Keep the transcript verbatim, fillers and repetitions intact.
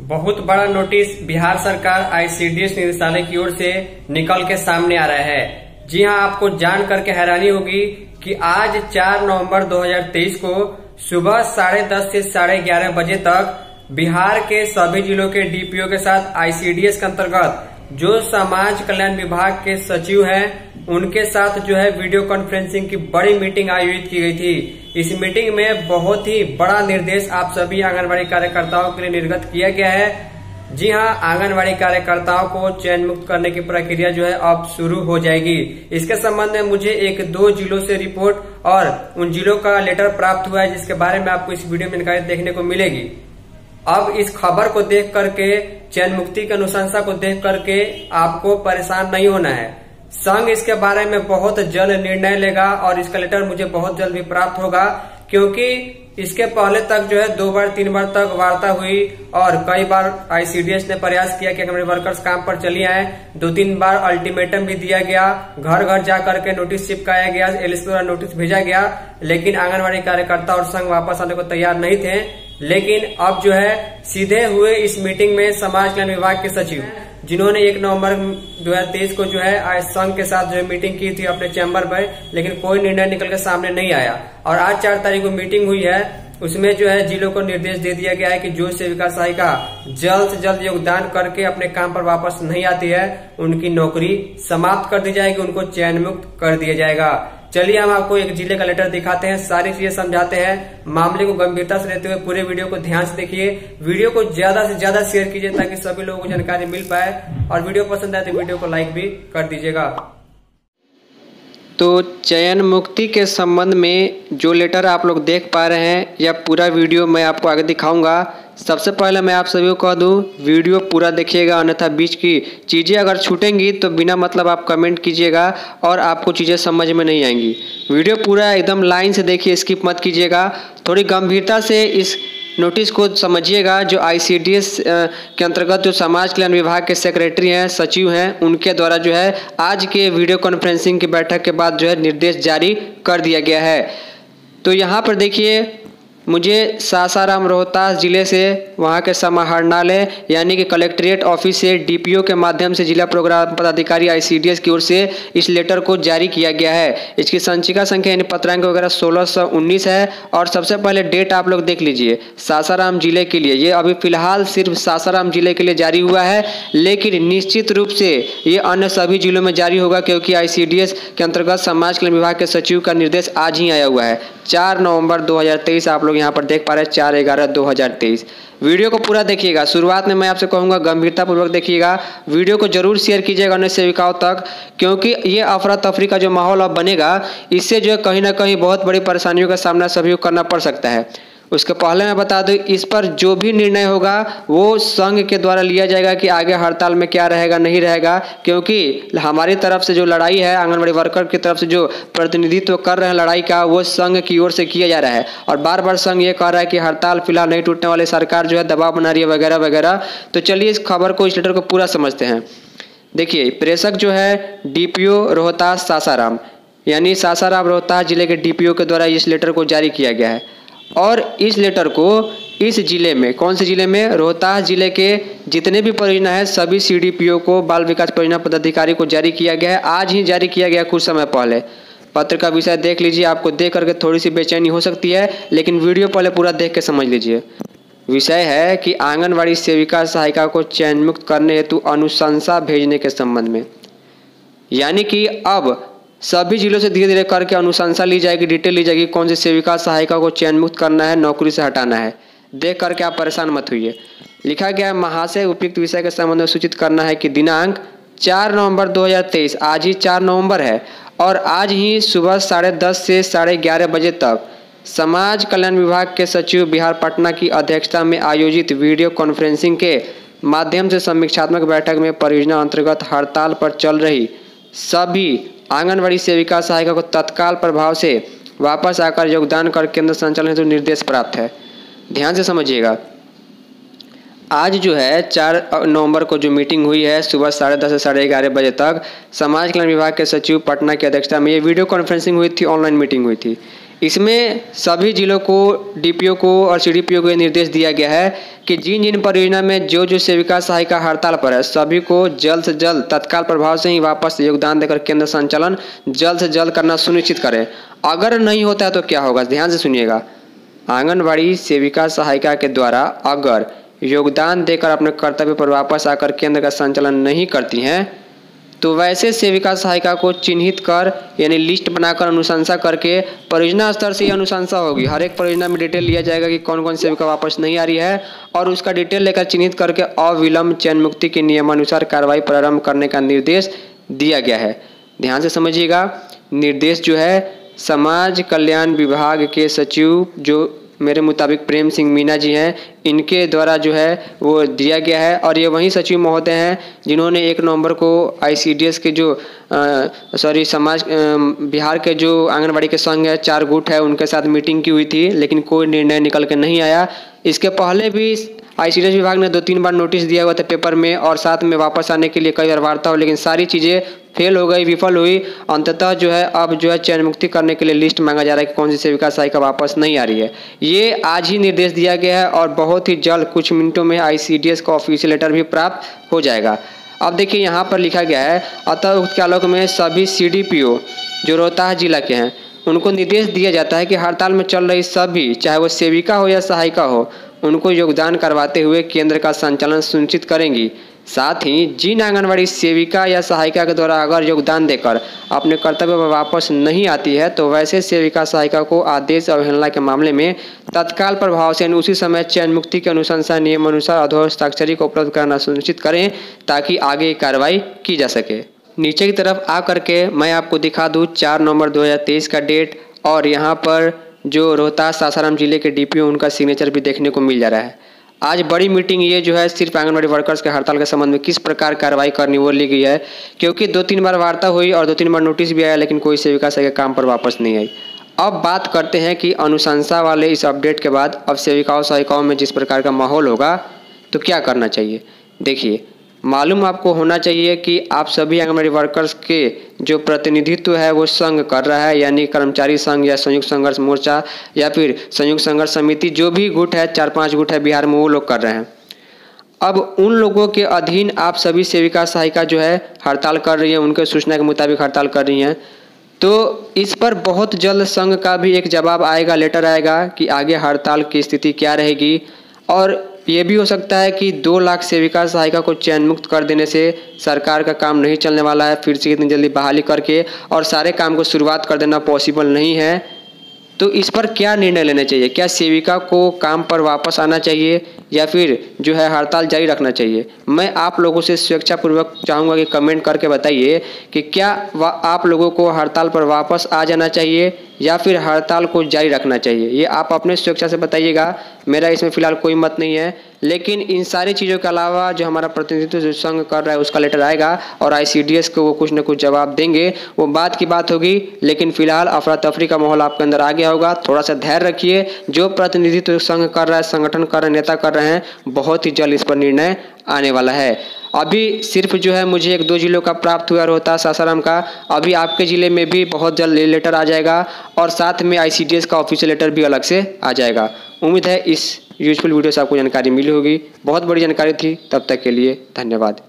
बहुत बड़ा नोटिस बिहार सरकार आई सी डी एस निदेशालय की ओर से निकल के सामने आ रहा है। जी हां, आपको जान करके हैरानी होगी कि आज चार नवंबर दो हजार तेईस को सुबह साढ़े दस से साढ़े ग्यारह बजे तक बिहार के सभी जिलों के डी पी ओ के साथ आई सी डी एस के अंतर्गत जो समाज कल्याण विभाग के सचिव हैं उनके साथ जो है वीडियो कॉन्फ्रेंसिंग की बड़ी मीटिंग आयोजित की गई थी। इस मीटिंग में बहुत ही बड़ा निर्देश आप सभी आंगनबाड़ी कार्यकर्ताओं के लिए निर्गत किया गया है। जी हां, आंगनबाड़ी कार्यकर्ताओं को चयन मुक्त करने की प्रक्रिया जो है अब शुरू हो जाएगी। इसके संबंध में मुझे एक दो जिलों से रिपोर्ट और उन जिलों का लेटर प्राप्त हुआ है, जिसके बारे में आपको इस वीडियो में जानकारी देखने को मिलेगी। अब इस खबर को देख करके, चयन मुक्ति की अनुशंसा को देख करके आपको परेशान नहीं होना है। संघ इसके बारे में बहुत जल्द निर्णय लेगा और इसका लेटर मुझे बहुत जल्द भी प्राप्त होगा, क्योंकि इसके पहले तक जो है दो बार तीन बार तक वार्ता हुई और कई बार आई सी डी एस ने प्रयास किया कि आंगनबाड़ी वर्कर्स काम पर चली आए। दो तीन बार अल्टीमेटम भी दिया गया, घर घर जा करके नोटिस चिपकाया गया, एल एस द्वारा नोटिस भेजा गया, लेकिन आंगनबाड़ी कार्यकर्ता और संघ वापस आने को तैयार नहीं थे। लेकिन अब जो है सीधे हुए इस मीटिंग में समाज कल्याण विभाग के सचिव, जिन्होंने एक नवंबर दो हजार तेईस को जो है आज संघ के साथ जो है मीटिंग की थी अपने चैम्बर में, लेकिन कोई निर्णय निकल के सामने नहीं आया। और आज चार तारीख को मीटिंग हुई है, उसमें जो है जिलों को निर्देश दे दिया गया है कि जो सेविका सहायिका जल्द से जल्द योगदान करके अपने काम पर वापस नहीं आती है, उनकी नौकरी समाप्त कर दी जाएगी, उनको चयन मुक्त कर दिया जाएगा। चलिए हम आपको एक जिले का लेटर दिखाते हैं, सारी चीजें समझाते हैं। मामले को गंभीरता से लेते हुए पूरे वीडियो को ध्यान से देखिए, वीडियो को ज्यादा से ज्यादा शेयर कीजिए ताकि सभी लोगों को जानकारी मिल पाए, और वीडियो पसंद आए तो वीडियो को लाइक भी कर दीजिएगा। तो चयन मुक्ति के संबंध में जो लेटर आप लोग देख पा रहे हैं, यह पूरा वीडियो मैं आपको आगे दिखाऊंगा। सबसे पहले मैं आप सभी को कह दूं, वीडियो पूरा देखिएगा, अन्यथा बीच की चीज़ें अगर छूटेंगी तो बिना मतलब आप कमेंट कीजिएगा और आपको चीज़ें समझ में नहीं आएंगी। वीडियो पूरा एकदम लाइन से देखिए, स्किप मत कीजिएगा। थोड़ी गंभीरता से इस नोटिस को समझिएगा जो आई सी डी एस के अंतर्गत जो समाज कल्याण विभाग के सेक्रेटरी हैं, सचिव हैं, उनके द्वारा जो है आज के वीडियो कॉन्फ्रेंसिंग की बैठक के बाद जो है निर्देश जारी कर दिया गया है। तो यहाँ पर देखिए, मुझे सासाराम रोहतास ज़िले से वहाँ के समाहरणालय यानी कि कलेक्ट्रेट ऑफिस से डी पी ओ के माध्यम से जिला प्रोग्राम पदाधिकारी आई सी डी एस की ओर से इस लेटर को जारी किया गया है। इसकी संचिका संख्या यानी पत्रांक वगैरह सोलह सौ उन्नीस है। और सबसे पहले डेट आप लोग देख लीजिए, सासाराम ज़िले के लिए ये अभी फ़िलहाल सिर्फ सासाराम ज़िले के लिए जारी हुआ है, लेकिन निश्चित रूप से ये अन्य सभी जिलों में जारी होगा, क्योंकि आई सी डी एस के अंतर्गत समाज कल्याण विभाग के सचिव का निर्देश आज ही आया हुआ है। चार नवंबर दो हजार तेईस आप लोग यहाँ पर देख पा रहे हैं, चार ग्यारह दो हजार तेईस। वीडियो को पूरा देखिएगा। शुरुआत में मैं आपसे कहूँगा गंभीरता पूर्वक देखिएगा, वीडियो को जरूर शेयर कीजिएगा अन्य सेविकाओं तक, क्योंकि ये अफरा तफरी का जो माहौल अब बनेगा, इससे जो है कहीं ना कहीं बहुत बड़ी परेशानियों का सामना सभी को करना पड़ सकता है। उसके पहले मैं बता दूं, इस पर जो भी निर्णय होगा वो संघ के द्वारा लिया जाएगा कि आगे हड़ताल में क्या रहेगा नहीं रहेगा, क्योंकि हमारी तरफ से जो लड़ाई है, आंगनबाड़ी वर्कर की तरफ से जो प्रतिनिधित्व कर रहे हैं लड़ाई का, वो संघ की ओर से किया जा रहा है। और बार बार संघ ये कह रहा है कि हड़ताल फिलहाल नहीं टूटने वाली, सरकार जो है दबाव बना रही है वगैरह वगैरह। तो चलिए इस खबर को, इस लेटर को पूरा समझते हैं। देखिए, प्रेषक जो है D P O Rohtas Sasaram, यानी सासाराम रोहतास जिले के डी पी ओ के द्वारा इस लेटर को जारी किया गया है। और इस लेटर को इस जिले में, कौन से जिले में, रोहतास जिले के जितने भी परियोजना है सभी सी डी पी ओ को, बाल विकास परियोजना पदाधिकारी को जारी किया गया है, आज ही जारी किया गया कुछ समय पहले। पत्र का विषय देख लीजिए, आपको देख करके थोड़ी सी बेचैनी हो सकती है, लेकिन वीडियो पहले पूरा देख के समझ लीजिए। विषय है कि आंगनबाड़ी सेविका सहायिका को चयन मुक्त करने हेतु अनुशंसा भेजने के संबंध में, यानी कि अब सभी जिलों से धीरे धीरे करके अनुशंसा ली जाएगी, डिटेल ली जाएगी, कौन से सेविका सहायिका को चयन मुक्त करना है, नौकरी से हटाना है। देख करके आप परेशान मत होइए। लिखा गया है, महाशय उपयुक्त विषय के संबंध में सूचित करना है कि दिनांक चार नवंबर दो हजार तेईस, आज ही चार नवंबर है, और आज ही सुबह साढ़े दस से साढ़े ग्यारह बजे तक समाज कल्याण विभाग के सचिव बिहार पटना की अध्यक्षता में आयोजित वीडियो कॉन्फ्रेंसिंग के माध्यम से समीक्षात्मक बैठक में परियोजना अंतर्गत हड़ताल पर चल रही सभी आंगनबाड़ी सेविका सहायिका को तत्काल प्रभाव से वापस आकर योगदान कर केंद्र संचालन हेतु निर्देश प्राप्त है। ध्यान से समझिएगा, आज जो है चार नवंबर को जो मीटिंग हुई है सुबह साढ़े दस से साढ़े ग्यारह बजे तक समाज कल्याण विभाग के सचिव पटना की अध्यक्षता में ये वीडियो कॉन्फ्रेंसिंग हुई थी, ऑनलाइन मीटिंग हुई थी। इसमें सभी जिलों को डीपीओ को और सीडीपीओ को निर्देश दिया गया है कि जिन जिन परियोजना में जो जो सेविका सहायिका हड़ताल पर है सभी को जल्द से जल्द तत्काल प्रभाव से ही वापस योगदान देकर केंद्र संचालन जल्द से जल्द करना सुनिश्चित करें। अगर नहीं होता है तो क्या होगा, ध्यान से सुनिएगा। आंगनबाड़ी सेविका सहायिका के द्वारा अगर योगदान देकर अपने कर्तव्य पर वापस आकर केंद्र का संचालन नहीं करती हैं तो वैसे सेविका सहायिका को चिन्हित कर यानी लिस्ट बनाकर अनुशंसा करके परियोजना स्तर से ही अनुशंसा होगी। हर एक परियोजना में डिटेल लिया जाएगा कि कौन कौन सेविका वापस नहीं आ रही है और उसका डिटेल लेकर चिन्हित करके अविलंब चयन मुक्ति के नियमानुसार कार्रवाई प्रारंभ करने का निर्देश दिया गया है। ध्यान से समझिएगा, निर्देश जो है समाज कल्याण विभाग के सचिव जो मेरे मुताबिक प्रेम सिंह मीणा जी हैं इनके द्वारा जो है वो दिया गया है और ये वही सचिव महोदय हैं जिन्होंने एक नवंबर को आईसीडीएस के जो सॉरी समाज आ, बिहार के जो आंगनबाड़ी के संघ है चार गुट है उनके साथ मीटिंग की हुई थी लेकिन कोई निर्णय निकल के नहीं आया। इसके पहले भी आईसीडीएस विभाग ने दो तीन बार नोटिस दिया हुआ था पेपर में और साथ में वापस आने के लिए कई बार वार्ता हो लेकिन सारी चीज़ें फेल हो गई, विफल हुई। अंततः जो है अब जो है चयन मुक्ति करने के लिए लिस्ट मांगा जा रहा है कि कौन सी सेविका सहायिका वापस नहीं आ रही है। ये आज ही निर्देश दिया गया है और बहुत ही जल्द कुछ मिनटों में आईसीडीएस का ऑफिशियल लेटर भी प्राप्त हो जाएगा। अब देखिए यहाँ पर लिखा गया है अतः उक्त आलोक में सभी सीडीपीओ जो रोहतास जिला के हैं उनको निर्देश दिया जाता है कि हड़ताल में चल रही सभी चाहे वो सेविका हो या सहायिका हो उनको योगदान करवाते हुए केंद्र का संचालन सुनिश्चित करेंगी। साथ ही जिन आंगनबाड़ी सेविका या सहायिका के द्वारा अगर योगदान देकर अपने कर्तव्य पर वापस नहीं आती है तो वैसे सेविका सहायिका को आदेश अवहेलना के मामले में तत्काल प्रभाव से उसी समय चयन मुक्ति के अनुशंसा नियमानुसार अधोहस्ताक्षरी को उपलब्ध कराना सुनिश्चित करें ताकि आगे कार्रवाई की जा सके। नीचे की तरफ आ करके मैं आपको दिखा दूँ चार नवंबर दो हज़ार तेईस का डेट और यहाँ पर जो रोहतास सासाराम जिले के डीपीओ उनका सिग्नेचर भी देखने को मिल जा रहा है। आज बड़ी मीटिंग ये जो है सिर्फ आंगनबाड़ी वर्कर्स के हड़ताल के संबंध में किस प्रकार कार्रवाई करनी वो ली गई है क्योंकि दो तीन बार वार्ता हुई और दो तीन बार नोटिस भी आया लेकिन कोई सेविका सहायिका काम पर वापस नहीं आई। अब बात करते हैं कि अनुशंसा वाले इस अपडेट के बाद अब सेविकाओं सहायिकाओं में जिस प्रकार का माहौल होगा तो क्या करना चाहिए। देखिए, मालूम आपको होना चाहिए कि आप सभी आंगनबाड़ी वर्कर्स के जो प्रतिनिधित्व है वो संघ कर रहा है यानी कर्मचारी संघ या संयुक्त संघर्ष मोर्चा या फिर संयुक्त संघर्ष समिति जो भी गुट है चार पांच गुट है बिहार में वो लोग कर रहे हैं। अब उन लोगों के अधीन आप सभी सेविका सहायिका जो है हड़ताल कर रही है, उनके सूचना के मुताबिक हड़ताल कर रही हैं तो इस पर बहुत जल्द संघ का भी एक जवाब आएगा, लेटर आएगा कि आगे हड़ताल की स्थिति क्या रहेगी। और ये भी हो सकता है कि दो लाख सेविका सहायिका को चयन मुक्त कर देने से सरकार का काम नहीं चलने वाला है, फिर से इतनी जल्दी बहाली करके और सारे काम को शुरुआत कर देना पॉसिबल नहीं है। तो इस पर क्या निर्णय लेना चाहिए, क्या सेविका को काम पर वापस आना चाहिए या फिर जो है हड़ताल जारी रखना चाहिए। मैं आप लोगों से स्वेच्छापूर्वक चाहूँगा कि कमेंट करके बताइए कि क्या आप लोगों को हड़ताल पर वापस आ जाना चाहिए या फिर हड़ताल को जारी रखना चाहिए। ये आप अपने स्वेच्छा से बताइएगा, मेरा इसमें फ़िलहाल कोई मत नहीं है। लेकिन इन सारी चीज़ों के अलावा जो हमारा प्रतिनिधित्व जो संघ कर रहा है उसका लेटर आएगा और आईसीडीएस को वो कुछ ना कुछ जवाब देंगे, वो बात की बात होगी। लेकिन फिलहाल अफरा तफरी का माहौल आपके अंदर आ गया होगा, थोड़ा सा धैर्य रखिए। जो प्रतिनिधित्व संघ कर रहा है, संगठन कर रहे, नेता कर रहे हैं, बहुत ही जल्द इस पर निर्णय आने वाला है। अभी सिर्फ जो है मुझे एक दो जिलों का प्राप्त हुआ रोहतास सासाराम का, अभी आपके ज़िले में भी बहुत जल्द लेटर आ जाएगा और साथ में आईसीडीएस का ऑफिशियल लेटर भी अलग से आ जाएगा। उम्मीद है इस यूजफुल वीडियो से आपको जानकारी मिली होगी, बहुत बड़ी जानकारी थी। तब तक के लिए धन्यवाद।